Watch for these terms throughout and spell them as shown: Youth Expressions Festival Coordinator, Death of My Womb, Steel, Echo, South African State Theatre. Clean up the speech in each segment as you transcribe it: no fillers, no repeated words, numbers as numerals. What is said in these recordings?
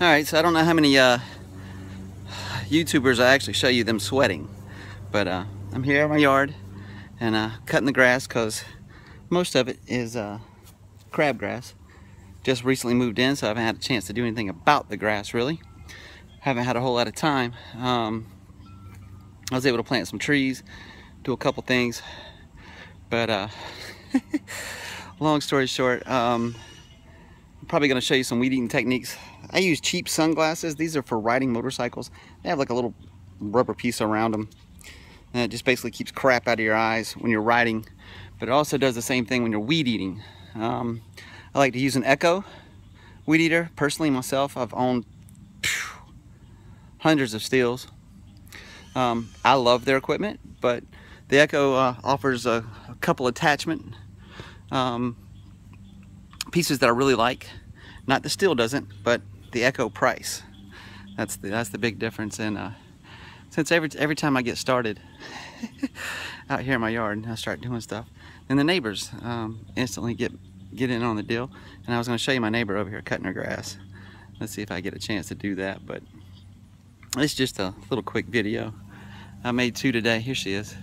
Alright, so I don't know how many YouTubers I actually show you them sweating, but I'm here in my yard and cutting the grass because most of it is crabgrass. Just recently moved in, so I haven't had a chance to do anything about the grass really. Haven't had a whole lot of time. I was able to plant some trees, do a couple things, but long story short, I'm probably going to show you some weed eating techniques. I use cheap sunglasses. These are for riding motorcycles. They have like a little rubber piece around them, and it just basically keeps crap out of your eyes when you're riding, but it also does the same thing when you're weed eating. I like to use an Echo weed eater. Personally, myself, I've owned hundreds of Steels. I love their equipment, but the Echo offers a couple attachment pieces that I really like. Not the Steel doesn't, but the Echo price. That's the big difference. And since every time I get started out here in my yard and I start doing stuff, then the neighbors instantly get in on the deal. And I was going to show you my neighbor over here cutting her grass. Let's see if I get a chance to do that, but it's just a little quick video. I made two today. Here she is.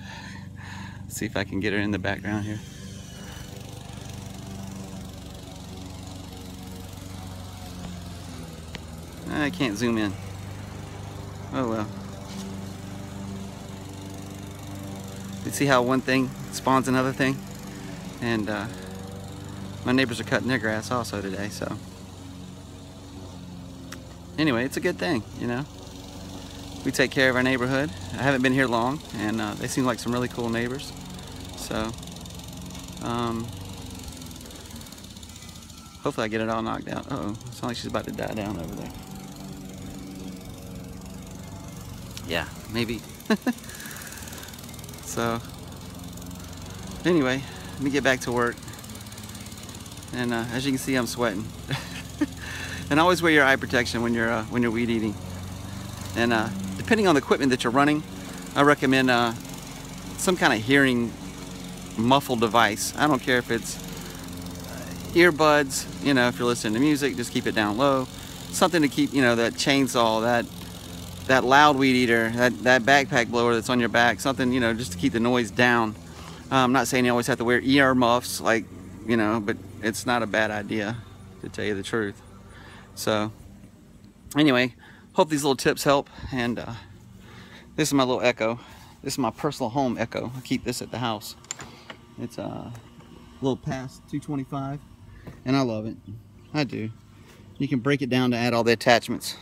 Let's see if I can get her in the background here. I can't zoom in. Oh well. You see how one thing spawns another thing? And my neighbors are cutting their grass also today, so anyway, it's a good thing, you know. We take care of our neighborhood. I haven't been here long, and they seem like some really cool neighbors. So hopefully I get it all knocked out. Uh-oh, it sounds like she's about to die down over there. Yeah, maybe. So anyway, let me get back to work. And as you can see, I'm sweating. And always wear your eye protection when you're weed eating. And depending on the equipment that you're running, I recommend some kind of hearing muffle device. I don't care if it's earbuds, you know, if you're listening to music, just keep it down low. Something to keep, you know, that chainsaw, that loud weed eater, that backpack blower that's on your back, something, you know, just to keep the noise down. I'm not saying you always have to wear ear muffs, like, you know, but it's not a bad idea, to tell you the truth. So anyway, hope these little tips help. And this is my little Echo. This is my personal home Echo. I keep this at the house. It's a little past 225, and I love it. I do. You can break it down to add all the attachments.